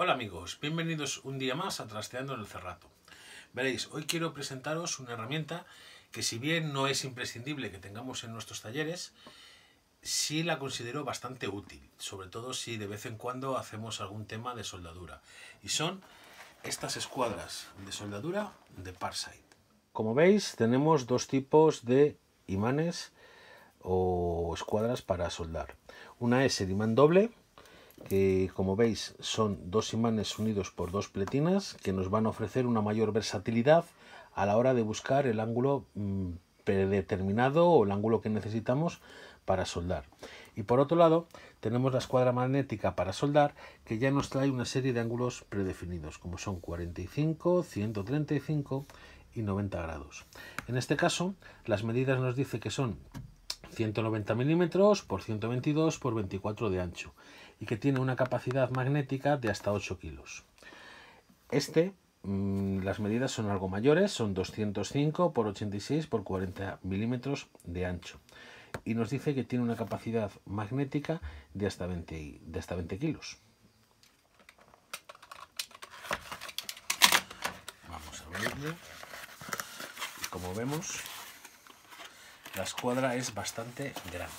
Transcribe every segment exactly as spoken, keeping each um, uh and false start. Hola amigos, bienvenidos un día más a Trasteando en el Cerrato. Veréis, hoy quiero presentaros una herramienta que, si bien no es imprescindible que tengamos en nuestros talleres, sí la considero bastante útil, sobre todo si de vez en cuando hacemos algún tema de soldadura. Y son estas escuadras de soldadura de Parkside. Como veis, tenemos dos tipos de imanes o escuadras para soldar. Una es el imán doble, que como veis son dos imanes unidos por dos pletinas que nos van a ofrecer una mayor versatilidad a la hora de buscar el ángulo predeterminado o el ángulo que necesitamos para soldar. Y por otro lado tenemos la escuadra magnética para soldar, que ya nos trae una serie de ángulos predefinidos, como son cuarenta y cinco, ciento treinta y cinco y noventa grados. En este caso las medidas nos dice que son ciento noventa milímetros por ciento veintidós por veinticuatro de ancho y que tiene una capacidad magnética de hasta ocho kilos. Este, mmm, las medidas son algo mayores, son doscientos cinco por ochenta y seis por cuarenta milímetros de ancho y nos dice que tiene una capacidad magnética de hasta veinte, de hasta veinte kilos. Vamos a abrirlo y como vemos la escuadra es bastante grande,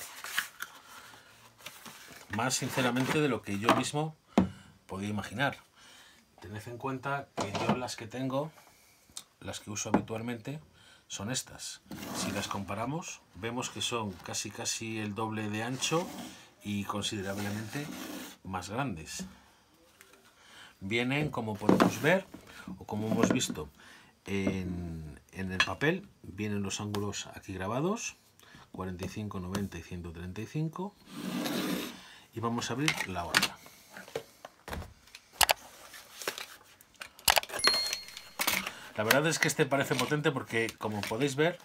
más sinceramente de lo que yo mismo podía imaginar. Tened en cuenta que yo las que tengo, las que uso habitualmente, son estas. Si las comparamos, vemos que son casi casi el doble de ancho y considerablemente más grandes. Vienen, como podemos ver o como hemos visto en, en el papel, vienen los ángulos aquí grabados, cuarenta y cinco, noventa y ciento treinta y cinco, y vamos a abrir la otra. La verdad es que este parece potente porque, como podéis ver,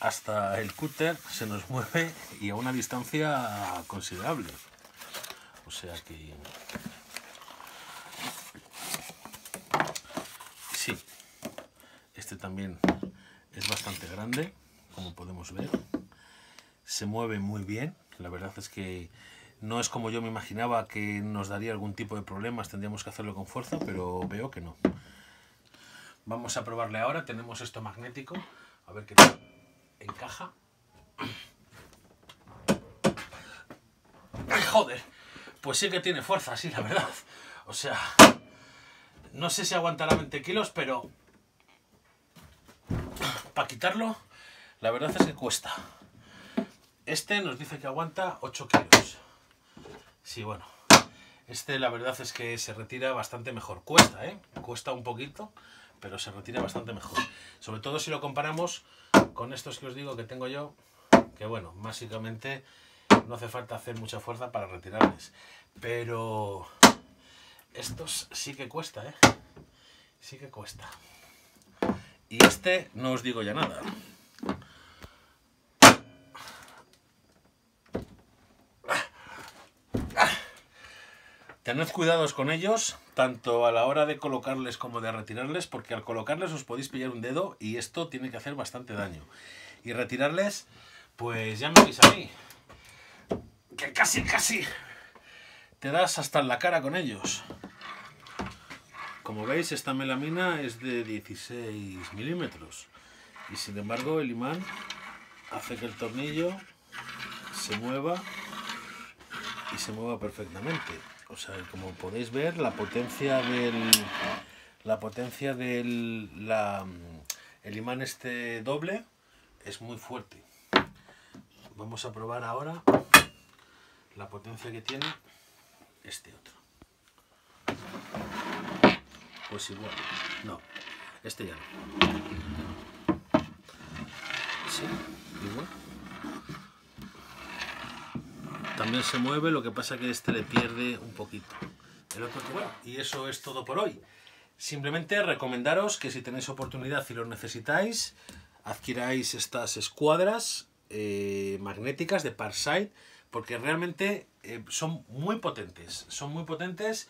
hasta el cúter se nos mueve y a una distancia considerable. O sea que... sí, este también es bastante grande, como podemos ver. Se mueve muy bien. La verdad es que no es como yo me imaginaba, que nos daría algún tipo de problemas, tendríamos que hacerlo con fuerza, pero veo que no. Vamos a probarle ahora. Tenemos esto magnético, a ver qué tal encaja. Joder, pues sí que tiene fuerza, sí, la verdad. O sea... no sé si aguantará veinte kilos, pero para quitarlo, la verdad es que cuesta. Este nos dice que aguanta ocho kilos. Sí, bueno, este la verdad es que se retira bastante mejor. Cuesta, ¿eh? Cuesta un poquito, pero se retira bastante mejor. Sobre todo si lo comparamos con estos que os digo que tengo yo, que bueno, básicamente no hace falta hacer mucha fuerza para retirarles. Pero... estos sí que cuesta, ¿eh? Sí que cuesta. Y este no os digo ya nada. Tened cuidados con ellos, tanto a la hora de colocarles como de retirarles, porque al colocarles os podéis pillar un dedo y esto tiene que hacer bastante daño. Y retirarles, pues ya me veis a mí, que casi, casi te das hasta en la cara con ellos. Como veis, esta melamina es de dieciséis milímetros y sin embargo el imán hace que el tornillo se mueva y se mueva perfectamente. O sea, como podéis ver, la potencia del la potencia del la, el imán este doble es muy fuerte. Vamos a probar ahora la potencia que tiene este otro. Pues igual, no, este ya no. Sí, igual. También se mueve, lo que pasa que este le pierde un poquito. El otro que bueno. Y eso es todo por hoy. Simplemente recomendaros que si tenéis oportunidad y los necesitáis, adquiráis estas escuadras eh, magnéticas de Parkside, porque realmente eh, son muy potentes. Son muy potentes.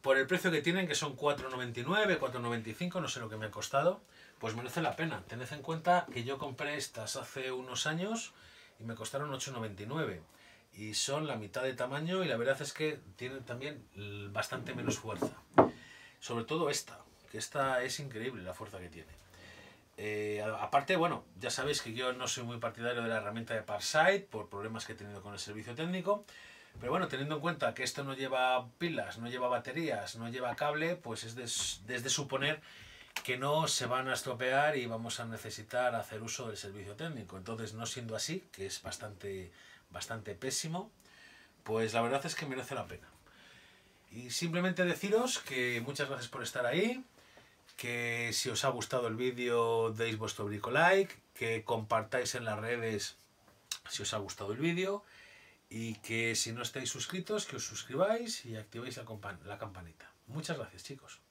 Por el precio que tienen, que son cuatro noventa y nueve, cuatro noventa y cinco, no sé lo que me ha costado, pues merece la pena. Tened en cuenta que yo compré estas hace unos años y me costaron ocho noventa y nueve. y son la mitad de tamaño, y la verdad es que tienen también bastante menos fuerza. Sobre todo esta, que esta es increíble la fuerza que tiene. Eh, aparte, bueno, ya sabéis que yo no soy muy partidario de la herramienta de Parkside por problemas que he tenido con el servicio técnico, pero bueno, teniendo en cuenta que esto no lleva pilas, no lleva baterías, no lleva cable, pues es de, es de suponer que no se van a estropear y vamos a necesitar hacer uso del servicio técnico. Entonces, no siendo así, que es bastante, bastante pésimo, pues la verdad es que merece la pena. Y simplemente deciros que muchas gracias por estar ahí, que si os ha gustado el vídeo deis vuestro brico like, que compartáis en las redes si os ha gustado el vídeo, y que si no estáis suscritos, que os suscribáis y activéis la, la campanita. Muchas gracias, chicos.